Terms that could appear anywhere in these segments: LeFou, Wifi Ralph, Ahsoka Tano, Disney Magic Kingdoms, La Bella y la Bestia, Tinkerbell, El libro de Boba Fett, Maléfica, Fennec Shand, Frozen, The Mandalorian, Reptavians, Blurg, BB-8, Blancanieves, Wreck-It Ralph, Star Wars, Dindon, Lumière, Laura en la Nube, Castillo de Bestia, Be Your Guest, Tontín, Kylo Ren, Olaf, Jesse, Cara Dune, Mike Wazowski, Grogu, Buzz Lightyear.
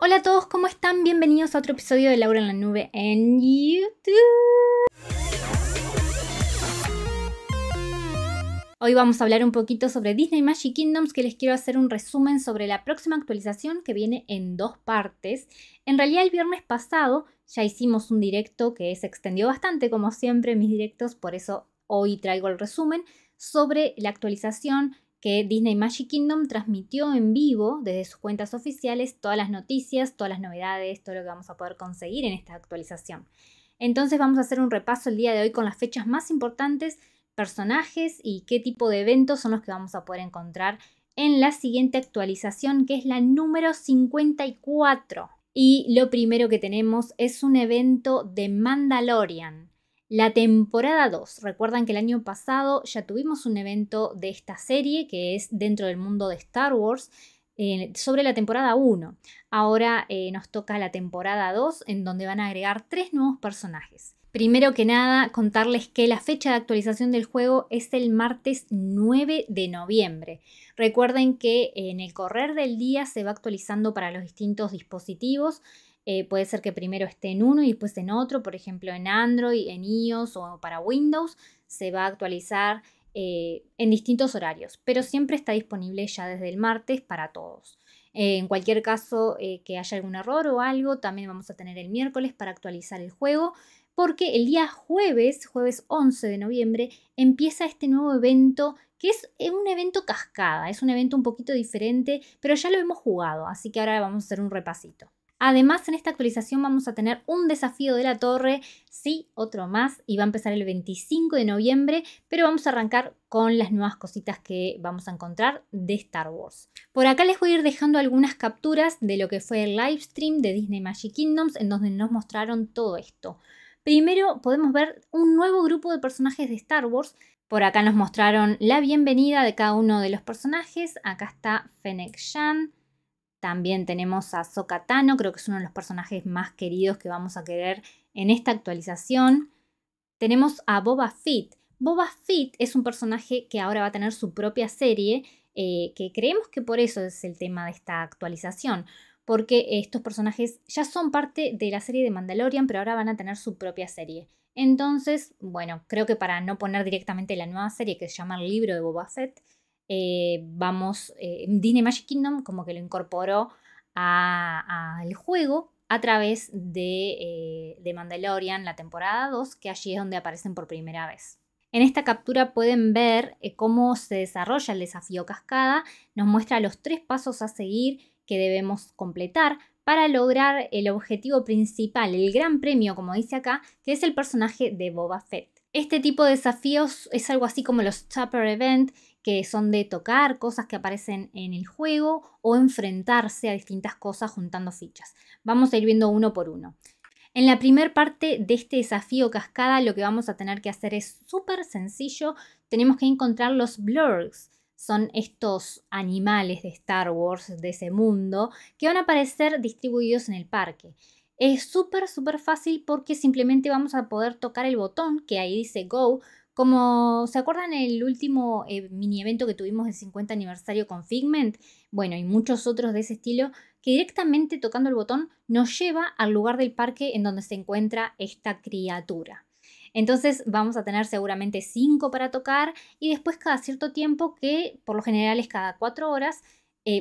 Hola a todos, ¿cómo están? Bienvenidos a otro episodio de Laura en la Nube en YouTube. Hoy vamos a hablar un poquito sobre Disney Magic Kingdoms, que les quiero hacer un resumen sobre la próxima actualización que viene en dos partes. En realidad el viernes pasado ya hicimos un directo que se extendió bastante, como siempre en mis directos, por eso hoy traigo el resumen sobre la actualización que Disney Magic Kingdom transmitió en vivo desde sus cuentas oficiales todas las noticias, todas las novedades, todo lo que vamos a poder conseguir en esta actualización. Entonces vamos a hacer un repaso el día de hoy con las fechas más importantes, personajes y qué tipo de eventos son los que vamos a poder encontrar en la siguiente actualización, que es la número 54. Y lo primero que tenemos es un evento de Mandalorian. La temporada 2. Recuerdan que el año pasado ya tuvimos un evento de esta serie que es dentro del mundo de Star Wars sobre la temporada 1. Ahora nos toca la temporada 2, en donde van a agregar 3 nuevos personajes. Primero que nada, contarles que la fecha de actualización del juego es el martes 9 de noviembre. Recuerden que en el correr del día se va actualizando para los distintos dispositivos. Puede ser que primero esté en uno y después en otro, por ejemplo en Android, en iOS o para Windows, se va a actualizar en distintos horarios, pero siempre está disponible ya desde el martes para todos. En cualquier caso que haya algún error o algo, también vamos a tener el miércoles para actualizar el juego, porque el día jueves 11 de noviembre, empieza este nuevo evento que es un evento cascada, es un evento un poquito diferente, pero ya lo hemos jugado, así que ahora vamos a hacer un repasito. Además, en esta actualización vamos a tener un desafío de la torre, sí, otro más, y va a empezar el 25 de noviembre, pero vamos a arrancar con las nuevas cositas que vamos a encontrar de Star Wars. Por acá les voy a ir dejando algunas capturas de lo que fue el live stream de Disney Magic Kingdoms, en donde nos mostraron todo esto. Primero podemos ver un nuevo grupo de personajes de Star Wars. Por acá nos mostraron la bienvenida de cada uno de los personajes. Acá está Fennec Shand. También tenemos a Ahsoka Tano, creo que es uno de los personajes más queridos que vamos a querer en esta actualización. Tenemos a Boba Fett. Boba Fett es un personaje que ahora va a tener su propia serie, que creemos que por eso es el tema de esta actualización, porque estos personajes ya son parte de la serie de Mandalorian, pero ahora van a tener su propia serie. Entonces, bueno, creo que para no poner directamente la nueva serie que se llama El libro de Boba Fett, Disney Magic Kingdom como que lo incorporó al juego a través de Mandalorian, la temporada 2, que allí es donde aparecen por primera vez. En esta captura pueden ver cómo se desarrolla el desafío cascada. Nos muestra los 3 pasos a seguir que debemos completar para lograr el objetivo principal, el gran premio, como dice acá, que es el personaje de Boba Fett. Este tipo de desafíos es algo así como los Tupper Event, que son de tocar cosas que aparecen en el juego o enfrentarse a distintas cosas juntando fichas. Vamos a ir viendo uno por uno. En la primera parte de este desafío cascada lo que vamos a tener que hacer es súper sencillo. Tenemos que encontrar los Blurgs. Son estos animales de Star Wars, de ese mundo, que van a aparecer distribuidos en el parque. Es súper fácil porque simplemente vamos a poder tocar el botón que ahí dice Go. Como se acuerdan el último mini evento que tuvimos del 50 aniversario con Figment, bueno, y muchos otros de ese estilo, que directamente tocando el botón nos lleva al lugar del parque en donde se encuentra esta criatura. Entonces vamos a tener seguramente 5 para tocar y después cada cierto tiempo, que por lo general es cada 4 horas,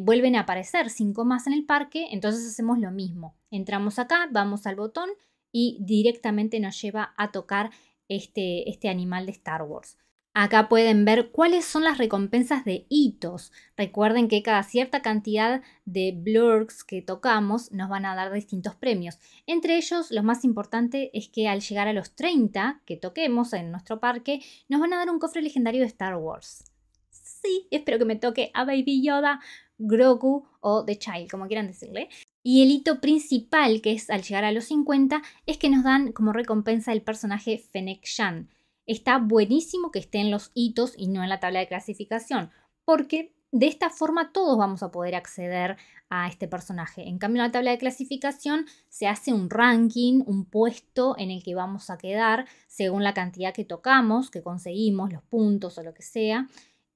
vuelven a aparecer 5 más en el parque, entonces hacemos lo mismo. Entramos acá, vamos al botón y directamente nos lleva a tocar este animal de Star Wars. Acá pueden ver cuáles son las recompensas de hitos. Recuerden que cada cierta cantidad de blurgs que tocamos nos van a dar distintos premios. Entre ellos, lo más importante es que al llegar a los 30 que toquemos en nuestro parque, nos van a dar un cofre legendario de Star Wars. Sí, espero que me toque a Baby Yoda, Grogu o The Child, como quieran decirle. Y el hito principal, que es al llegar a los 50, es que nos dan como recompensa el personaje Fennec Shand. Está buenísimo que esté en los hitos y no en la tabla de clasificación, porque de esta forma todos vamos a poder acceder a este personaje. En cambio, en la tabla de clasificación se hace un ranking, un puesto en el que vamos a quedar según la cantidad que tocamos, que conseguimos, los puntos o lo que sea.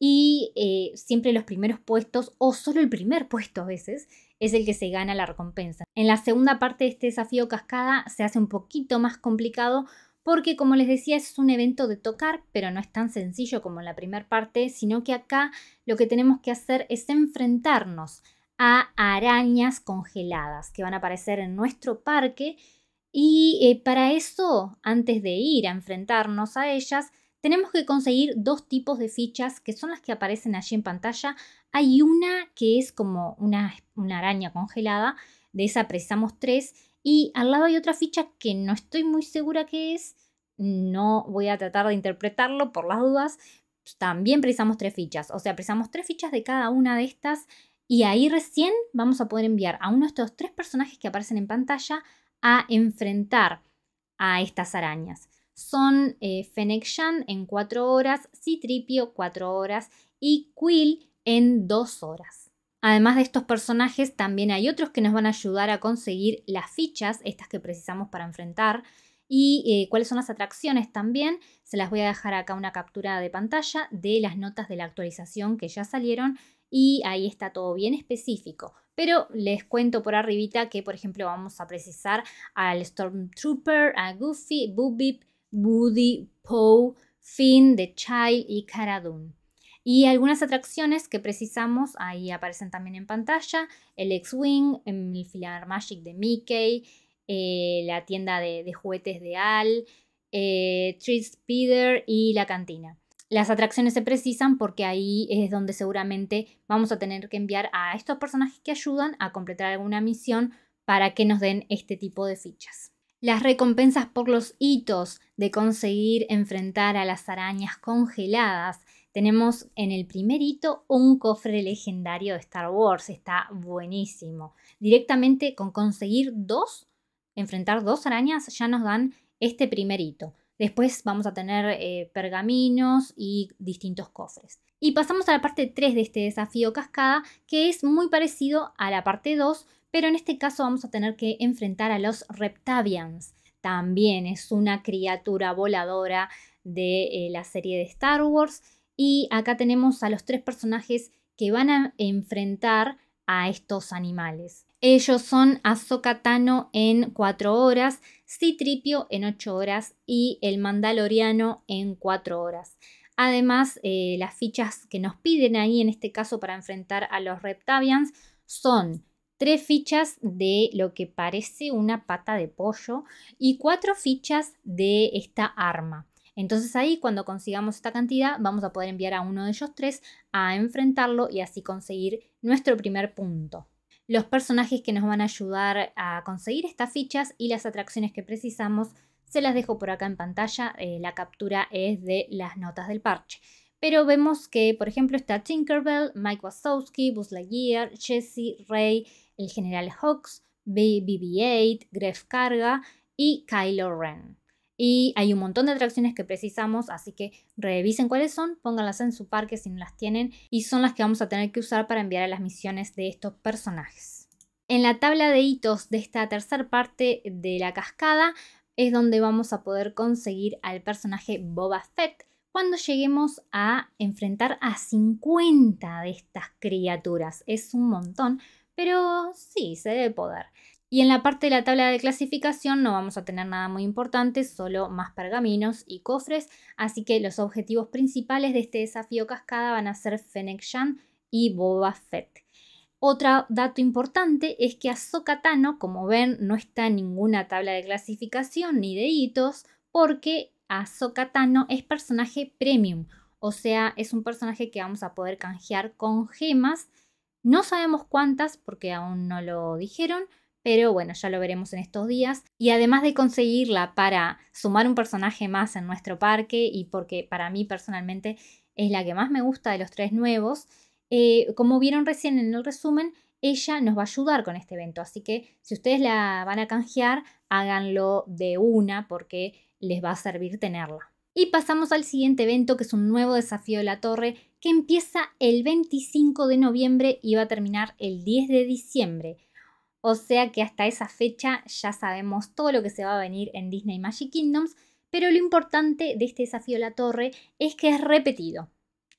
y siempre los primeros puestos, o solo el primer puesto a veces, es el que se gana la recompensa. En la segunda parte de este desafío cascada se hace un poquito más complicado porque, como les decía, es un evento de tocar, pero no es tan sencillo como en la primera parte, sino que acá lo que tenemos que hacer es enfrentarnos a arañas congeladas que van a aparecer en nuestro parque y para eso, antes de ir a enfrentarnos a ellas, tenemos que conseguir dos tipos de fichas que son las que aparecen allí en pantalla. Hay una que es como una araña congelada, de esa precisamos 3, y al lado hay otra ficha que no estoy muy segura qué es, no voy a tratar de interpretarlo por las dudas, también precisamos 3 fichas, o sea, precisamos 3 fichas de cada una de estas y ahí recién vamos a poder enviar a uno de estos 3 personajes que aparecen en pantalla a enfrentar a estas arañas. Son Fennec Shand en 4 horas, C-3PO 4 horas y Quill en 2 horas. Además de estos personajes, también hay otros que nos van a ayudar a conseguir las fichas, estas que precisamos para enfrentar, y cuáles son las atracciones también. Se las voy a dejar acá una captura de pantalla de las notas de la actualización que ya salieron y ahí está todo bien específico. Pero les cuento por arribita que, por ejemplo, vamos a precisar al Stormtrooper, a Goofy, Boobip, Woody, Poe, Finn, The Child y Cara Dune. Y algunas atracciones que precisamos, ahí aparecen también en pantalla, el X-Wing, el Filar Magic de Mickey, la tienda de juguetes de Al, Tree Speeder y la cantina. Las atracciones se precisan porque ahí es donde seguramente vamos a tener que enviar a estos personajes que ayudan a completar alguna misión para que nos den este tipo de fichas. Las recompensas por los hitos de conseguir enfrentar a las arañas congeladas. Tenemos en el primer hito un cofre legendario de Star Wars, está buenísimo. Directamente con conseguir 2, enfrentar 2 arañas, ya nos dan este primer hito. Después vamos a tener pergaminos y distintos cofres. Y pasamos a la parte 3 de este desafío cascada, que es muy parecido a la parte 2, pero en este caso vamos a tener que enfrentar a los Reptavians. También es una criatura voladora de la serie de Star Wars. Y acá tenemos a los 3 personajes que van a enfrentar a estos animales. Ellos son Ahsoka Tano en 4 horas, C-3PO en 8 horas y el Mandaloriano en 4 horas. Además, las fichas que nos piden ahí en este caso para enfrentar a los Reptavians son 3 fichas de lo que parece una pata de pollo y 4 fichas de esta arma. Entonces ahí, cuando consigamos esta cantidad, vamos a poder enviar a uno de ellos 3 a enfrentarlo y así conseguir nuestro primer punto. Los personajes que nos van a ayudar a conseguir estas fichas y las atracciones que precisamos se las dejo por acá en pantalla. La captura es de las notas del parche. Pero vemos que, por ejemplo, está Tinkerbell, Mike Wazowski, Buzz Lightyear, Jesse, Rey, el General Hux, BB-8, Gref Carga y Kylo Ren. Y hay un montón de atracciones que precisamos, así que revisen cuáles son, pónganlas en su parque si no las tienen, y son las que vamos a tener que usar para enviar a las misiones de estos personajes. En la tabla de hitos de esta tercera parte de la cascada es donde vamos a poder conseguir al personaje Boba Fett, cuando lleguemos a enfrentar a 50 de estas criaturas. Es un montón, pero sí, se debe poder. Y en la parte de la tabla de clasificación no vamos a tener nada muy importante, solo más pergaminos y cofres. Así que los objetivos principales de este desafío cascada van a ser Fennec Shand y Boba Fett. Otro dato importante es que Ahsoka Tano, como ven, no está en ninguna tabla de clasificación ni de hitos, porque Ahsoka Tano es personaje premium, o sea, es un personaje que vamos a poder canjear con gemas. No sabemos cuántas porque aún no lo dijeron, pero bueno, ya lo veremos en estos días. Y además de conseguirla para sumar un personaje más en nuestro parque, y porque para mí personalmente es la que más me gusta de los 3 nuevos, como vieron recién en el resumen, ella nos va a ayudar con este evento. Así que si ustedes la van a canjear, háganlo de una porque les va a servir tenerla. Y pasamos al siguiente evento, que es un nuevo desafío de la torre, que empieza el 25 de noviembre y va a terminar el 10 de diciembre. O sea que hasta esa fecha ya sabemos todo lo que se va a venir en Disney Magic Kingdoms, pero lo importante de este desafío de la torre es que es repetido.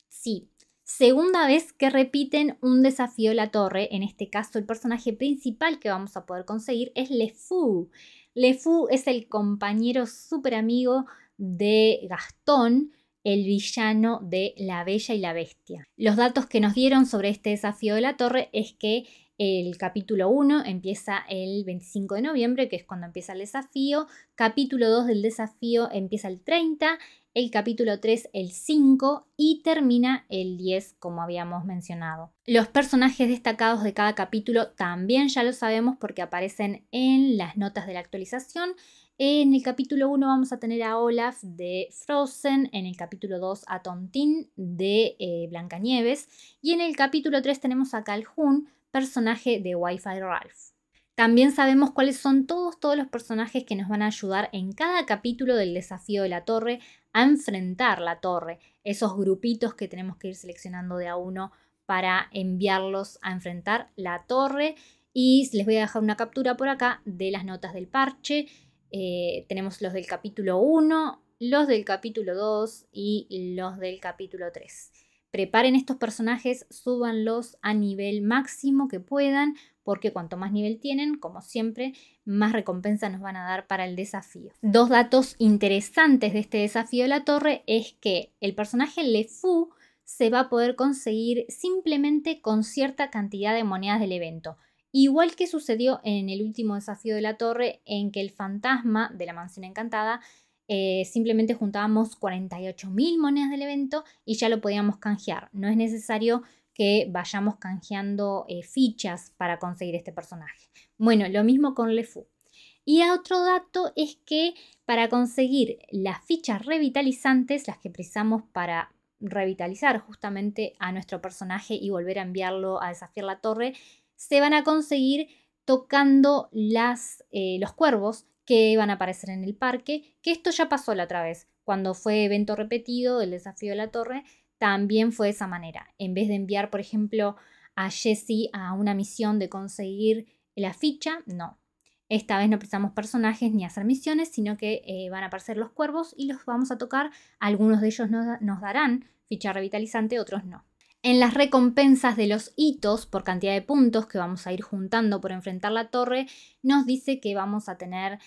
Sí, Segunda vez que repiten un desafío de la torre, en este caso el personaje principal que vamos a poder conseguir es LeFou. LeFou es el compañero súper amigo de Gastón, el villano de La Bella y la Bestia. Los datos que nos dieron sobre este desafío de la torre es que el capítulo 1 empieza el 25 de noviembre, que es cuando empieza el desafío. Capítulo 2 del desafío empieza el 30, el capítulo 3 el 5 y termina el 10, como habíamos mencionado. Los personajes destacados de cada capítulo también ya lo sabemos porque aparecen en las notas de la actualización. En el capítulo 1 vamos a tener a Olaf de Frozen, en el capítulo 2 a Tontín de Blancanieves y en el capítulo 3 tenemos a Calhoun, personaje de Wifi Ralph. También sabemos cuáles son todos los personajes que nos van a ayudar en cada capítulo del desafío de la torre a enfrentar la torre, esos grupitos que tenemos que ir seleccionando de a uno para enviarlos a enfrentar la torre. Y les voy a dejar una captura por acá de las notas del parche. Tenemos los del capítulo 1, los del capítulo 2 y los del capítulo 3. Preparen estos personajes, súbanlos a nivel máximo que puedan, porque cuanto más nivel tienen, como siempre, más recompensa nos van a dar para el desafío. Dos datos interesantes de este desafío de la torre es que el personaje LeFou se va a poder conseguir simplemente con cierta cantidad de monedas del evento. Igual que sucedió en el último desafío de la torre, en que el fantasma de la mansión encantada simplemente juntábamos 48.000 monedas del evento y ya lo podíamos canjear. No es necesario que vayamos canjeando fichas para conseguir este personaje. Bueno, lo mismo con LeFou. Y otro dato es que para conseguir las fichas revitalizantes, las que precisamos para revitalizar justamente a nuestro personaje y volver a enviarlo a desafiar la torre, se van a conseguir tocando los cuervos que van a aparecer en el parque, que esto ya pasó la otra vez, cuando fue evento repetido del desafío de la torre, también fue de esa manera. En vez de enviar, por ejemplo, a Jesse a una misión de conseguir la ficha, no. Esta vez no precisamos personajes ni hacer misiones, sino que van a aparecer los cuervos y los vamos a tocar. Algunos de ellos nos darán ficha revitalizante, otros no. En las recompensas de los hitos por cantidad de puntos que vamos a ir juntando por enfrentar la torre, nos dice que vamos a tener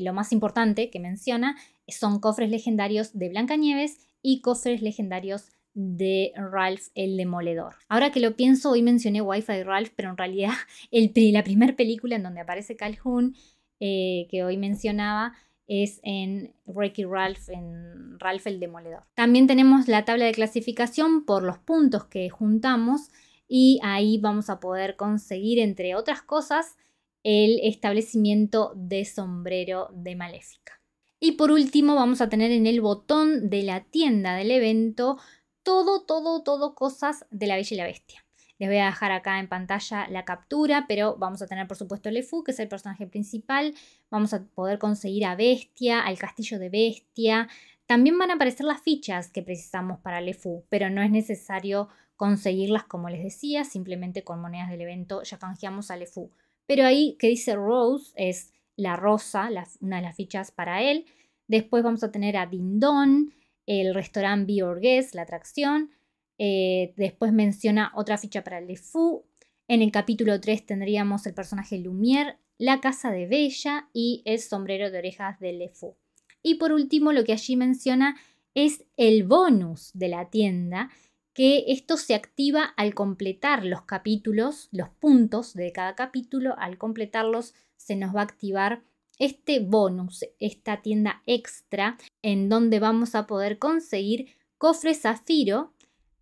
lo más importante que menciona, son cofres legendarios de Blancanieves y cofres legendarios de Ralph el Demoledor. Ahora que lo pienso, hoy mencioné Wifi Ralph, pero en realidad la primera película en donde aparece Calhoun, que hoy mencionaba, es en Wreck-It Ralph, en Ralph el Demoledor. También tenemos la tabla de clasificación por los puntos que juntamos y ahí vamos a poder conseguir, entre otras cosas, el establecimiento de sombrero de Maléfica. Y por último vamos a tener en el botón de la tienda del evento todo cosas de La Bella y la Bestia. Les voy a dejar acá en pantalla la captura, pero vamos a tener por supuesto LeFou, que es el personaje principal. Vamos a poder conseguir a Bestia, al castillo de Bestia. También van a aparecer las fichas que precisamos para LeFou, pero no es necesario conseguirlas como les decía, simplemente con monedas del evento ya canjeamos a LeFou. Pero ahí que dice Rose es la rosa, una de las fichas para él. Después vamos a tener a Dindon, el restaurante Be Your Guest, la atracción. Después menciona otra ficha para LeFou. En el capítulo 3 tendríamos el personaje Lumière, la casa de Bella y el sombrero de orejas de LeFou. Y por último lo que allí menciona es el bonus de la tienda, que esto se activa al completar los capítulos, los puntos de cada capítulo, al completarlos se nos va a activar este bonus, esta tienda extra, en donde vamos a poder conseguir cofre zafiro,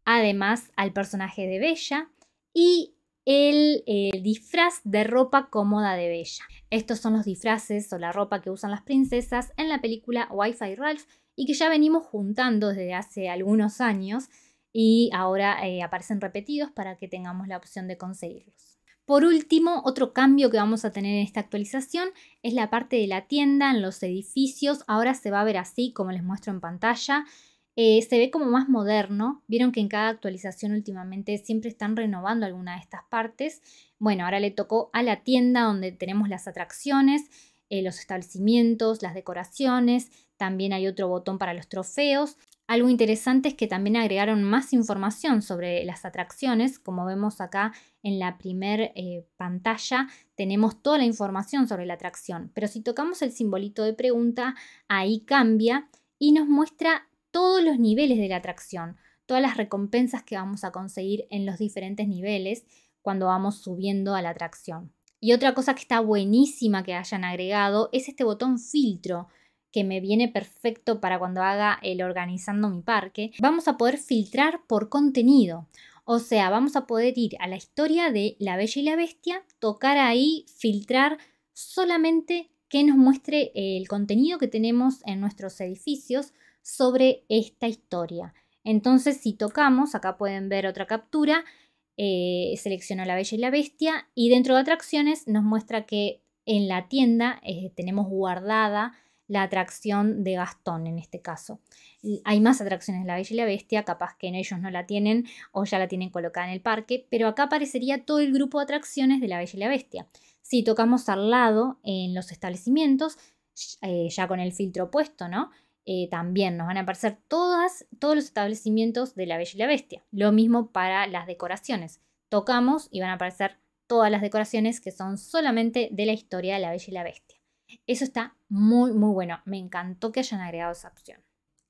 además al personaje de Bella y el disfraz de ropa cómoda de Bella. Estos son los disfraces o la ropa que usan las princesas en la película Wifi Ralph y que ya venimos juntando desde hace algunos años y ahora aparecen repetidos para que tengamos la opción de conseguirlos. Por último, otro cambio que vamos a tener en esta actualización es la parte de la tienda en los edificios. Ahora se va a ver así como les muestro en pantalla. Se ve como más moderno. Vieron que en cada actualización últimamente siempre están renovando alguna de estas partes. Bueno, ahora le tocó a la tienda donde tenemos las atracciones, los establecimientos, las decoraciones. También hay otro botón para los trofeos. Algo interesante es que también agregaron más información sobre las atracciones. Como vemos acá en la primer pantalla, tenemos toda la información sobre la atracción. Pero si tocamos el simbolito de pregunta, ahí cambia y nos muestra todos los niveles de la atracción, todas las recompensas que vamos a conseguir en los diferentes niveles cuando vamos subiendo a la atracción. Y otra cosa que está buenísima que hayan agregado es este botón filtro, que me viene perfecto para cuando haga el organizando mi parque. Vamos a poder filtrar por contenido. O sea, vamos a poder ir a la historia de La Bella y la Bestia, tocar ahí, filtrar solamente que nos muestre el contenido que tenemos en nuestros edificios sobre esta historia. Entonces, si tocamos, acá pueden ver otra captura, selecciono La Bella y la Bestia y dentro de atracciones nos muestra que en la tienda tenemos guardada la atracción de Gastón en este caso. Hay más atracciones de La Bella y la Bestia, capaz que ellos no la tienen o ya la tienen colocada en el parque, pero acá aparecería todo el grupo de atracciones de La Bella y la Bestia. Si tocamos al lado en los establecimientos, ya con el filtro puesto, ¿no? También nos van a aparecer todos los establecimientos de La Bella y la Bestia. Lo mismo para las decoraciones. Tocamos y van a aparecer todas las decoraciones que son solamente de la historia de La Bella y la Bestia. Eso está muy muy bueno, me encantó que hayan agregado esa opción.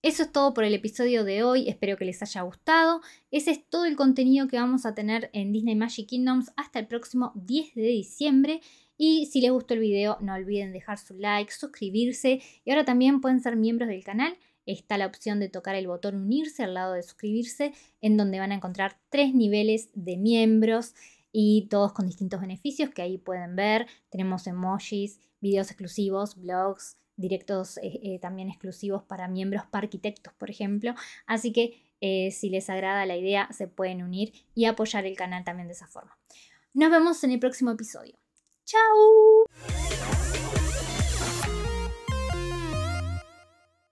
Eso es todo por el episodio de hoy, espero que les haya gustado. Ese es todo el contenido que vamos a tener en Disney Magic Kingdoms hasta el próximo 10 de diciembre. Y si les gustó el video no olviden dejar su like, suscribirse y ahora también pueden ser miembros del canal. Está la opción de tocar el botón unirse al lado de suscribirse, en donde van a encontrar 3 niveles de miembros y todos con distintos beneficios que ahí pueden ver. Tenemos emojis, videos exclusivos, blogs, directos también exclusivos para miembros parquitectos, por ejemplo. Así que si les agrada la idea, se pueden unir y apoyar el canal también de esa forma. Nos vemos en el próximo episodio. ¡Chao!